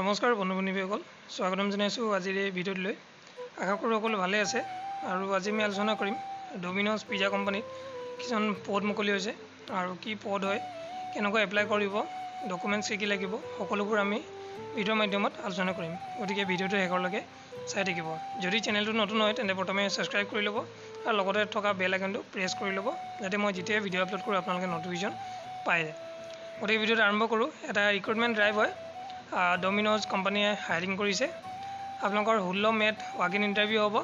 নমস্কাৰ বন্ধুবনীসকল স্বাগতম জনাইছো আজিৰ এই ভিডিঅ'ত লৈ আশা কৰোঁ সকলো ভালে আছে আৰু আজি আমি আলোচনা কৰিম ডমিন'জ পিজ্জা কোম্পানীত কিজন পদ মুকলি হৈছে আৰু কি পদ হয় কেনেকৈ এপ্লাই কৰিব ডকুমেন্টছ কি লাগিব সকলোবোৰ আমি ভিডিঅ'ৰ মাধ্যমত আলোচনা কৰিম গতিকে ভিডিঅ'টো হেকৰলৈকে চাই থাকিব যদি চেনেলটো নতুন হয় তেন্তে প্ৰথমে সাবস্ক্ৰাইব কৰি লব আৰু লগতে থকা বেল আইকনটো প্ৰেছ কৰি লব যাতে মই যেতিয়া ভিডিঅ' আপলোড কৰোঁ আপোনালোকে নটিফিকেশ্যন পায় গতিকে ভিডিঅ'টো আৰম্ভ কৰোঁ এটা ৰিক্ৰুটমেণ্ট ড্ৰাইভ হয় Domino's company hiring কৰিছে আপোনালোকৰ 16 মেত ওয়াক-ইন ইন্টাৰভিউ হ'ব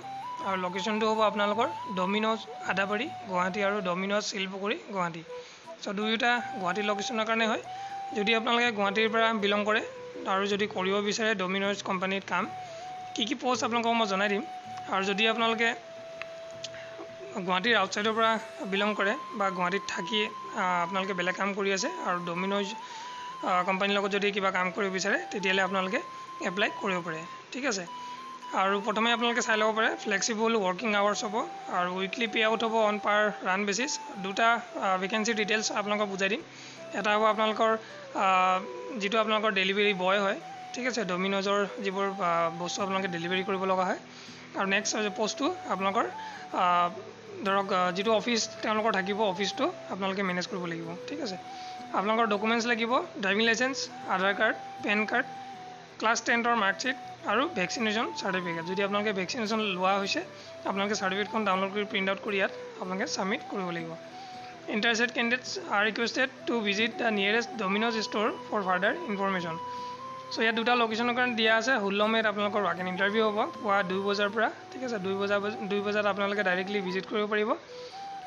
আৰু লোকেশনটো হ'ব আপোনালোকৰ Domino's Adabari Guwahati আৰু Domino's Silpukhuri Guwahati সো দুয়োটা গুৱাহাটী লোকেশনৰ কাৰণে হয় যদি আপোনালোকে গুৱাহাটীৰ পৰা বিলং কৰে আৰু যদি কৰিব বিচাৰে Domino's কোম্পানীৰ কাম কি পোষ্ট আপোনালোকক মই জনাই দিম আৰু যদি আপোনালোকে গুৱাহাটীৰ আউটসাইডৰ পৰা বিলং কৰে বা গুৱাহাটীত থাকি আপোনালোকে বেলেগ কাম কৰি আছে আৰু Domino's কোম্পানী লগত যদি কিবা কাম কৰিব বিচাৰে তেতিয়ালে আপোনালোকে এপ্লাই কৰিব পাৰে ঠিক আছে আৰু প্ৰথমে আপোনালোকে চাই লব পাৰে ফ্লেক্সিবল ওয়াৰ্কিং আৱাৰ্স হ'ব আৰু উইকলি পে আউট হ'ব অন পাৰ ৰান বেসিস দুটা ভ্যাকেন্সি ডিটেইলস আপোনালোকক বুজাই দিম এটা হ'ব আপোনালোকৰ যেটো আপোনালোকৰ ডেলিভাৰি বয় হয় ঠিক আছে ডমিনোজৰ যিবোৰ বস্তু আপোনালোকে ডেলিভাৰি কৰিব লগা হয় আৰু নেক্সট পোষ্টটো আপোনালোকৰ ধৰক যেটো অফিস তেওঁলোকৰ থাকিব অফিসটো আপোনালোকে মেনেজ কৰিব লাগিব ঠিক আছে আপোনালোকৰ ডকুমেন্টছ লাগিব driving licence Aadhaar card PAN card class 10 ৰ মাৰ্কশিট আৰু ভ্যাকসিনেশন সাৰ্টিফিকেট যদি আপোনালোকে ভ্যাকসিনেশন লোৱা হৈছে আপোনালোকে সাৰ্টিফিকেটখন ডাউনলোড কৰি প্ৰিন্ট আউট কৰি ইয়াত আপোনালোকে সাবমিট কৰিব লাগিব interested candidates are requested to visit the nearest Domino's store for further information so ইয়াত দুটা লোকেশনৰ কাৰণে দিয়া আছে 16 মেত আপোনালোকৰ ওয়াক-ইন ইন্টাৰভিউ হ'ব পুৱা 2 বজাৰ পৰা ঠিক আছে 2 বজাত আপোনালোকে ডাইৰেক্টলি ভিজিট কৰিব পাৰিব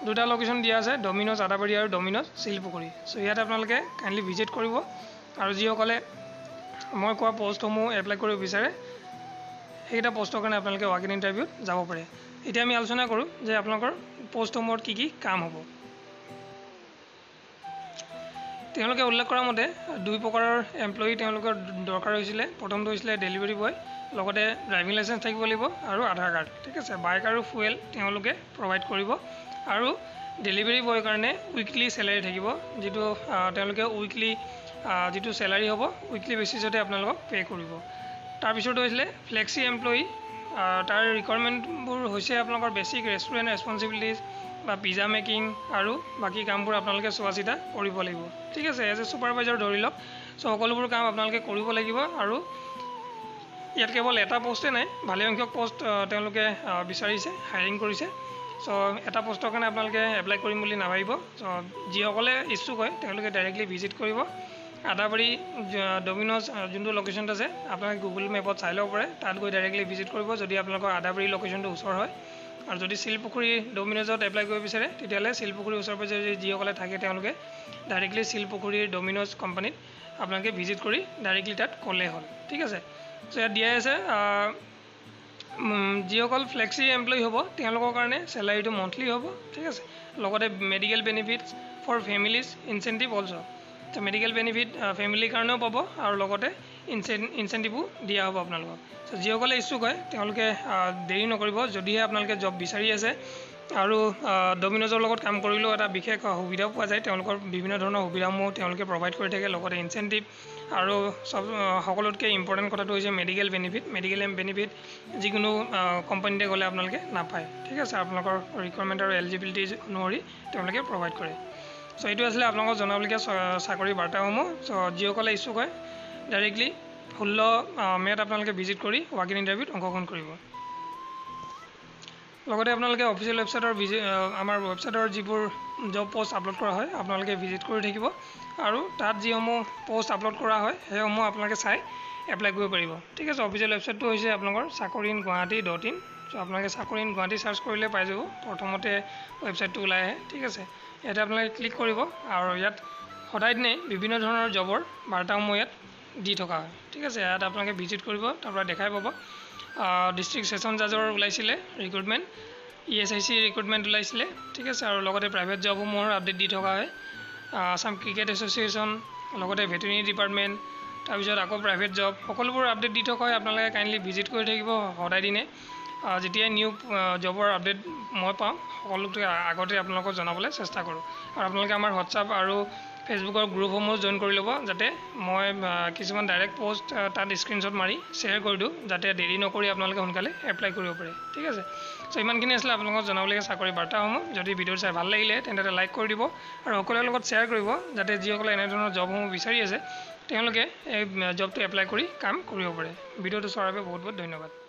দুটা লোকেশন দিয়া আছে Domino's Adabari আৰু Domino's Silpukhuri সো ইয়াত আপোনালোকে কাইন্ডলি ভিজিট কৰিব আৰু যিসকলে মই কোৱা পোষ্টসমূহ এপ্লাই কৰিব বিচাৰে এইটা পোষ্টৰ কাৰণে আপোনালোকে ওয়াক-ইন ইন্টাৰভিউত যাব পাৰে এতিয়া আমি আলোচনা কৰো যে আপোনালোকৰ পোষ্টসমূহত কি কাম হ'ব তেওঁলোকে উল্লেখ কৰা মতে দুই প্ৰকাৰৰ এমপ্লয়ী তেওঁলোকৰ দৰকাৰ হৈছিল প্ৰথমটো হৈছিল ডেলিভাৰি বয় লগতে ড্ৰাইভিং লাইসেন্স থাকিব লাগিব আৰু আধাৰ কাৰ্ড ঠিক আছে বাইক আৰু ফুয়েল তেওঁলোকে প্ৰভাইড কৰিব আৰু ডেলিভাৰি বয়ৰ কাৰণে উইকলি স্যালাৰি থাকিব যেটো তেওঁলোকে উইকলি যেটো স্যালাৰি হ'ব উইকলি বেসিসতে আপোনালোকক পে কৰিব তাৰ পিছৰটো হৈছিল ফ্লেক্সি এমপ্লয়ী তাৰ ৰিকয়াৰমেন্টবোৰ হৈছে আপোনালোকৰ বেসিক ৰেষ্টুৰেণ্ট ৰেসপন্সিবিলিটিজ বা পিজা মেকিং আৰু বাকি কামবোৰ আপোনালোকে চোৱাচিতা কৰিব লাগিব ঠিক আছে এজ এ সুপাৰভাইজাৰ ধৰি লওক সো সকলোবোৰ কাম আপোনালোকে কৰিব লাগিব আৰু ইয়াত কেৱল এটা পোষ্টে নাই ভালে সংখ্যক পোষ্ট তেওঁলোকে বিচাৰিছে হাইৰিং কৰিছে সো এটা পোষ্টৰ কাৰণে আপোনালোকে এপ্লাই কৰিম বুলি নাভাবিব সো যিসকলে ইচ্ছুক হয় তেওঁলোকে ডাইৰেক্টলি ভিজিট কৰিব আদাবাৰী ডমিনোজ যোনটো লোকেশন আছে আপোনালোকে গুগল মেপত চাই লব পাৰে তাত গৈ ডাইৰেক্টলি ভিজিট কৰিব যদি আপোনালোকৰ আদাবাৰী লোকেশনটো ওচৰ হয় আৰু যদি Silpukhuri ডমিনোজত এপ্লাই কৰিব বিচাৰে তেতিয়ালে Silpukhuri ওচৰ পৰে যদি যিসকলে থাকে তেওঁলোকে ডাইৰেক্টলি Silpukhuri ডমিনোজ কোম্পানীত আপোনালোকে ভিজিট কৰি ডাইৰেক্টলি তাত কলে হ'ল ঠিক আছে সো ইয়াত দিয়া আছে যিসকল ফ্লেক্সি এমপ্লয়ী হ'ব তেওঁলোকৰ কাৰণে স্যালাৰিটো মন্থলি হ'ব ঠিক আছে লগতে medical benefits for families incentive also তো মেডিকেল বেনিফিট ফ্যামিলিৰ কাৰণেও পাব আৰু লগতে ইনসেন্টিভও দিয়া হ'ব আপোনালোকক সো যিসকলে ইচ্ছুক হয় তেওঁলোকে দেৰি নকৰিব যদিহে আপোনালোকে জব বিচাৰি আছে আৰু ডমিনোজৰ লগত কাম কৰিলেও এটা বিশেষ সুবিধা পোৱা যায় তেওঁলোকৰ বিভিন্ন ধৰণৰ সুবিধাসমূহ তেওঁলোকে প্ৰভাইড কৰি থাকে লগতে ইনসেন্টিভ আৰু সকলোতকৈ ইম্পৰ্টেণ্ট কথাটো হৈছে মেডিকেল বেনিফিট মেডিকেল বেনিফিট যিকোনো কোম্পানীতে গ'লে আপোনালোকে নাপায় ঠিক আছে আপোনালোকৰ ৰিকয়াৰমেন্ট আৰু এলিজিবিলিটি অনুসৰি তেওঁলোকে প্ৰভাইড কৰে সো এইটো আছিল আপোনালোকক জনাবলগীয়া চাকৰি বাৰ্তাসমূহ সো যিসকলে ইচ্ছুক হয় ডাইৰেক্টলি 16 মেত আপোনালোকে ভিজিট কৰি ওয়াক-ইন ইন্টাৰভিউত অংশগ্ৰহণ কৰিব লগতে আপোনালোকে অফিচিয়েল ওয়েবসাইটৰ আমাৰ ওয়েবসাইটৰ যিবোৰ জব পোষ্ট আপলোড কৰা হয় আপোনালোকে ভিজিট কৰি থাকিব আৰু তাত যিসমূহ পোষ্ট আপলোড কৰা হয় সেইসমূহ আপোনালোকে চাই এপ্লাই কৰিব পাৰিব ঠিক আছে অফিচিয়েল ওয়েবসাইটটো হৈছে আপোনালোকৰ sakuriinguwahati.in সো আপোনালোকে sakuriin guwahati সাৰ্চ কৰিলে পাই যাব প্ৰথমতে ওয়েবসাইটটো ওলাই আহে ঠিক আছে ইয়াত আপোনালোকে ক্লিক কৰিব আৰু ইয়াত সদায় দিনে বিভিন্ন ধৰণৰ জবৰ বাৰ্তাসমূহ ইয়াত দি থকা হয় ঠিক আছে ইয়াত আপোনালোকে ভিজিট কৰিব তাৰপৰা দেখাই পাব ডিস্ট্ৰিক্ট সেশন জাজৰ ওলাইছিলে ৰিক্ৰুটমেন্ট ইএসআইসি ৰিক্ৰুটমেন্ট ওলাইছিলে ঠিক আছে আৰু লগতে প্ৰাইভেট জবসমূহৰ আপডেট দি থকা হয় আসাম ক্ৰিকেট এছ'চিয়েশ্যন লগতে ভেটেৰিনেৰী ডিপাৰ্টমেণ্ট তাৰ পিছত আকৌ প্ৰাইভেট জব সকলোবোৰ আপডেট দি থকা হয় আপোনালোকে কাইন্ডলি ভিজিট কৰি থাকিব সদায় দিনে যেতিয়া নিউ জবৰ আপডেট মই পাওঁ সকলোকে আগতে আপোনালোকক জনাবলৈ চেষ্টা কৰোঁ আৰু আপোনালোকে আমাৰ হোৱাটছআপ আৰু Facebook or group homo join kori lobo jate moi kichuman direct post ta screenshot mari share kori du jate deri no kori apnalke honkale apply koribo pare thik ase so iman kini asla apnalok janabole sakori barta homo jodi video sai bhal lagile tente like kori dibo aru okolor logot share koribo jate jiokola ene dhoroner job homo bisari ase temloke job to apply kori kam koribo pare video to sorabe bahut bahut dhonnobad.